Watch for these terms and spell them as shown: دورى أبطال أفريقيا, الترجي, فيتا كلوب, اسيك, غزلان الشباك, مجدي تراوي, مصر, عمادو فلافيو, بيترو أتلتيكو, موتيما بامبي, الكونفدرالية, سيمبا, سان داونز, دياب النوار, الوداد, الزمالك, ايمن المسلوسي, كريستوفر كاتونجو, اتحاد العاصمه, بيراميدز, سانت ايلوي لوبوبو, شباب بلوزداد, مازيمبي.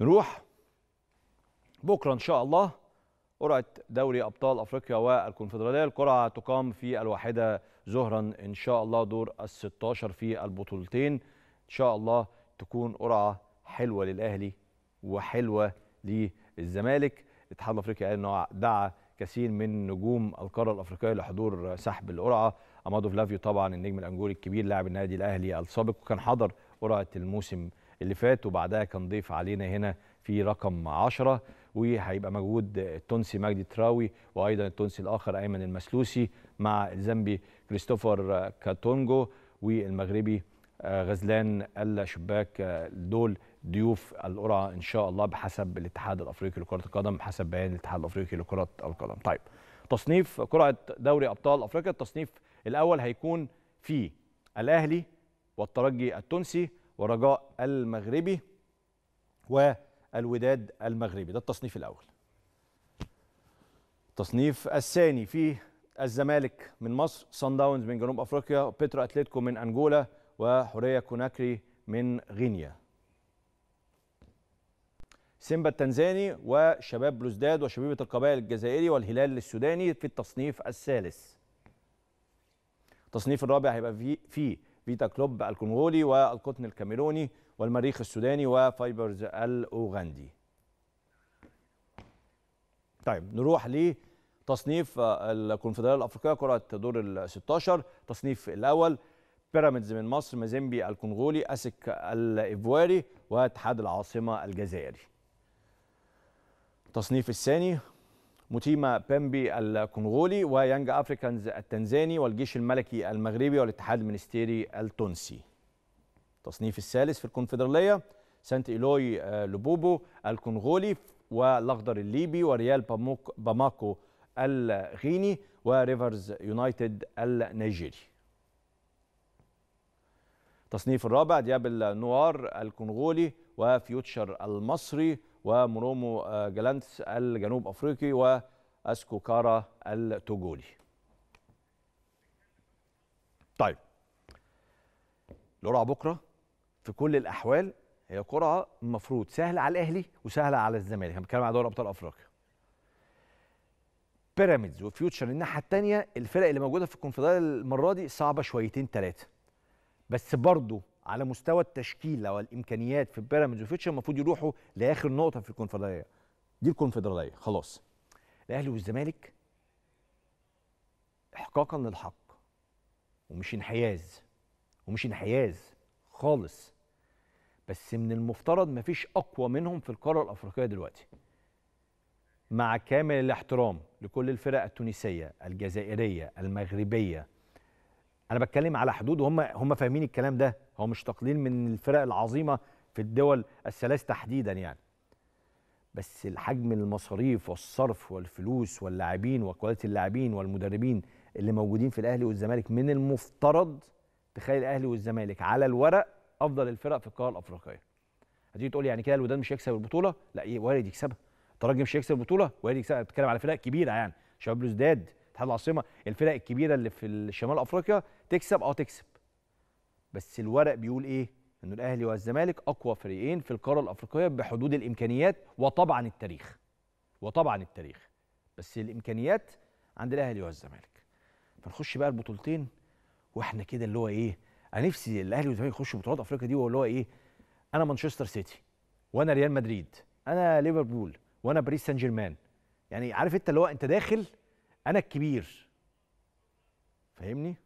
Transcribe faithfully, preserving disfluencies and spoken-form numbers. نروح بكره ان شاء الله قرعه دوري ابطال افريقيا والكونفدراليه. القرعه تقام في الواحده ظهرا ان شاء الله، دور الستاشر في البطولتين. ان شاء الله تكون قرعه حلوه للاهلي وحلوه للزمالك. الاتحاد الافريقي قال انه دعا كثير من نجوم القاره الافريقيه لحضور سحب القرعه. عمادو فلافيو طبعا النجم الانجولي الكبير لاعب النادي الاهلي السابق، وكان حضر قرعه الموسم اللي فات وبعدها كان ضيف علينا هنا في رقم عشرة، وهيبقى موجود التونسي مجدي تراوي وايضا التونسي الاخر ايمن المسلوسي مع الزامبي كريستوفر كاتونجو والمغربي غزلان الشباك. دول ضيوف القرعه ان شاء الله بحسب الاتحاد الافريقي لكره القدم، بحسب بيان الاتحاد الافريقي لكره القدم. طيب تصنيف قرعه دوري ابطال افريقيا، التصنيف الاول هيكون في الاهلي والترجي التونسي والرجاء المغربي والوداد المغربي، ده التصنيف الاول. التصنيف الثاني فيه الزمالك من مصر، سان داونز من جنوب افريقيا، بيترو أتلتيكو من انجولا، وحورية كوناكري من غينيا. سيمبا التنزاني وشباب بلوزداد وشبيبة القبائل الجزائري والهلال السوداني في التصنيف الثالث. التصنيف الرابع هيبقى فيه في فيتا كلوب الكونغولي والقطن الكاميروني والمريخ السوداني وفايبرز الاوغندي. طيب نروح لتصنيف الكونفدرالية الافريقية قرعة دور ال ستاشر. التصنيف الاول بيراميدز من مصر، مازيمبي الكونغولي، اسيك الايفواري، واتحاد العاصمه الجزائري. التصنيف الثاني موتيما بامبي الكونغولي ويانج افريكانز التنزاني والجيش الملكي المغربي والاتحاد المنستيري التونسي. التصنيف الثالث في الكونفدراليه سانت ايلوي لوبوبو الكونغولي والاخضر الليبي وريال باماكو الغيني وريفرز يونايتد النيجيري. التصنيف الرابع دياب النوار الكونغولي وفيوتشر المصري ومرومو جالانتس الجنوب افريقي واسكو كارا التوجولي. طيب القرعه بكره في كل الاحوال هي قرعه المفروض سهله على الاهلي وسهله على الزمالك، احنا بنتكلم على دوري ابطال افريقيا. بيراميدز وفيوتشر الناحيه الثانيه، الفرق اللي موجوده في الكونفدراليه المره دي صعبه شويتين ثلاثه، بس برضه على مستوى التشكيل والامكانيات في بيراميدز وفيتشر المفروض يروحوا لاخر نقطه في الكونفدراليه. دي الكونفدراليه خلاص. الاهلي والزمالك احقاقا للحق ومش انحياز ومش انحياز خالص، بس من المفترض مفيش اقوى منهم في القاره الافريقيه دلوقتي، مع كامل الاحترام لكل الفرق التونسيه الجزائريه المغربيه. أنا بتكلم على حدود وهم هم فاهمين الكلام ده، هو مش تقليل من الفرق العظيمة في الدول الثلاث تحديدا يعني، بس الحجم المصاريف والصرف والفلوس واللاعبين وكواليتي اللاعبين والمدربين اللي موجودين في الأهلي والزمالك، من المفترض تخيل الأهلي والزمالك على الورق أفضل الفرق في القارة الأفريقية. هتيجي تقول يعني كده الوداد مش هيكسب البطولة؟ لا وارد يكسبها. الترجي مش هيكسب البطولة؟ وارد يكسبها. بتتكلم على فرق كبيرة يعني، شباب بلوزداد، اتحاد العاصمه، الفرق الكبيره اللي في شمال افريقيا تكسب اه تكسب. بس الورق بيقول ايه؟ ان الاهلي والزمالك اقوى فريقين في القاره الافريقيه بحدود الامكانيات وطبعا التاريخ. وطبعا التاريخ. بس الامكانيات عند الاهلي والزمالك. فنخش بقى البطولتين واحنا كده اللي هو ايه؟ انا نفسي الاهلي والزمالك يخشوا بطولات افريقيا دي واللي هو ايه؟ انا مانشستر سيتي، وانا ريال مدريد، انا ليفربول، وانا باريس سان جيرمان. يعني عارف انت اللي هو انت داخل انا الكبير، فاهمني؟